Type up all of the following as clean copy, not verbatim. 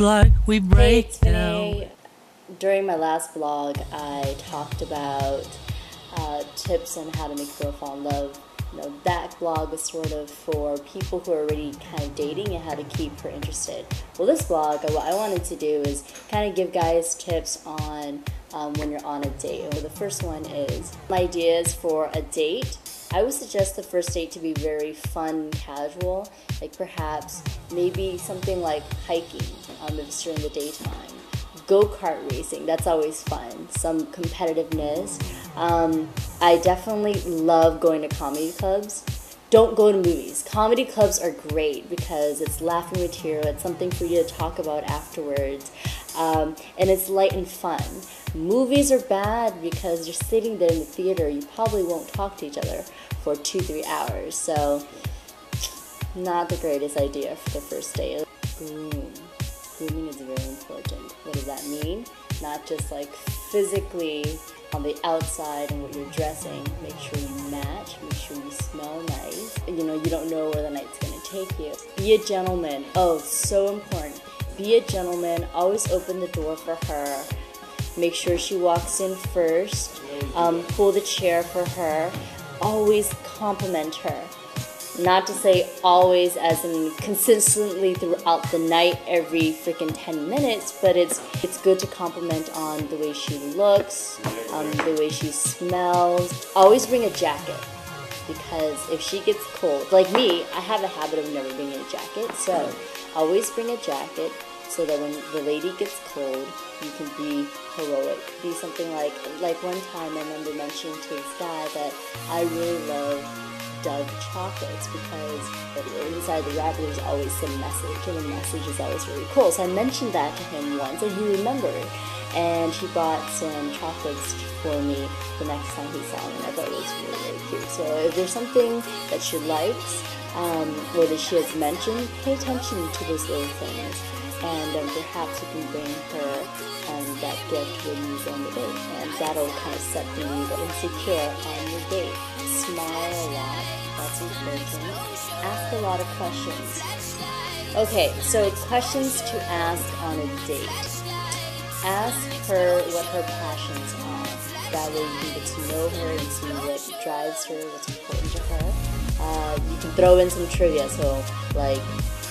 looks like we break down. During my last vlog, I talked about tips on how to make a girl fall in love. You know, that vlog was sort of for people who are already kind of dating and how to keep her interested. Well, this vlog, what I wanted to do is kind of give guys tips on when you're on a date. And the first one is ideas for a date. I would suggest the first date to be very fun and casual, like perhaps maybe something like hiking if it's during the daytime. Go-kart racing, that's always fun, some competitiveness. I definitely love going to comedy clubs. Don't go to movies. Comedy clubs are great because it's laughing material, it's something for you to talk about afterwards, and it's light and fun. Movies are bad because you're sitting there in the theater, you probably won't talk to each other for 2-3 hours, so not the greatest idea for the first date. Grooming is very important. What does that mean? Not just like physically on the outside and what you're dressing. Make sure you match, make sure you smell nice. You know, you don't know where the night's gonna take you. Be a gentleman. Oh, so important. Be a gentleman, always open the door for her. Make sure she walks in first. Pull the chair for her. Always compliment her. Not to say always as in consistently throughout the night every freaking 10 minutes, but it's good to compliment on the way she looks, the way she smells. Always bring a jacket, because if she gets cold, like me, I have a habit of never bringing a jacket, so always bring a jacket so that when the lady gets cold, you can be heroic. Be something like one time I remember mentioning to this guy that I really love Dove chocolates because inside the wrapper there's always some message, and the message is always really cool. So I mentioned that to him once and he remembered, and he bought some chocolates for me the next time he saw me, and I thought it was really, really cute. So if there's something that she likes or that she has mentioned, pay attention to those little things, and perhaps you can bring her that gift when you go on the date, and that'll kind of set the mood and secure on your date. Smile a lot, that's important. Ask a lot of questions. Okay, so questions to ask on a date. Ask her what her passions are. That way you can get to know her and see what drives her, what's important to her. You can throw in some trivia, so like,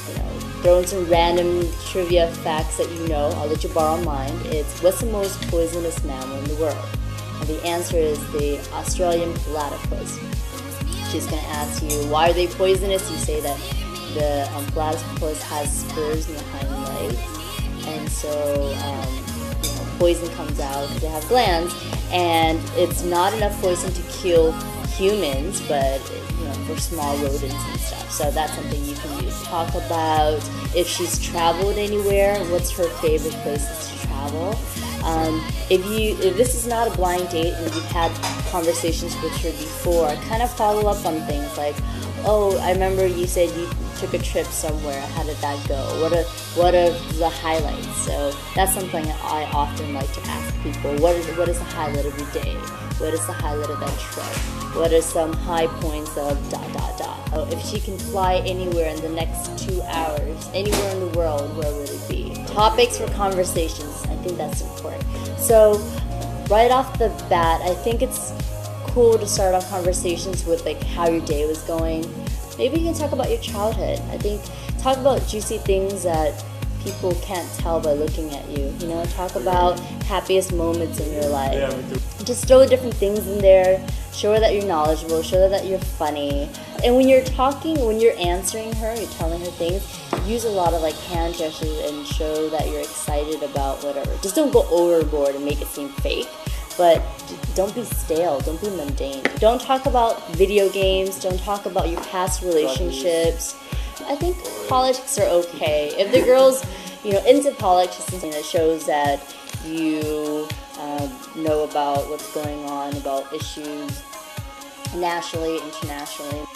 you know, throw in some random trivia facts that you know. I'll let you borrow mine. It's, what's the most poisonous mammal in the world? And the answer is the Australian platypus. She's going to ask you, why are they poisonous? You say that the platypus has spurs in the hind legs, and so you know, poison comes out because they have glands, and it's not enough poison to kill humans, but you know, for small rodents and stuff. So that's something you can use. Talk about if she's traveled anywhere, what's her favorite places to travel. If this is not a blind date and you've had conversations with her before, kind of follow up on things like, oh, I remember you said you took a trip somewhere. How did that go? What are the highlights? So that's something that I often like to ask people. What is the highlight of your day? What is the highlight of that trip? What are some high points of dot dot dot? Oh, if she can fly anywhere in the next 2 hours, anywhere in the world, where would it be? Topics for conversations. I think that's important. So right off the bat, I think it's cool to start off conversations with like how your day was going. Maybe you can talk about your childhood. I think talk about juicy things that people can't tell by looking at you. You know, talk about happiest moments in your life. Yeah, just throw different things in there. Show her that you're knowledgeable. Show her that you're funny. And when you're talking, when you're answering her, you're telling her things, use a lot of like hand gestures and show that you're excited about whatever. Just don't go overboard and make it seem fake. But don't be stale, don't be mundane. Don't talk about video games, don't talk about your past relationships. I think politics are okay. If the girl's, you know, into politics, it's something that shows that you know about what's going on, about issues nationally, internationally.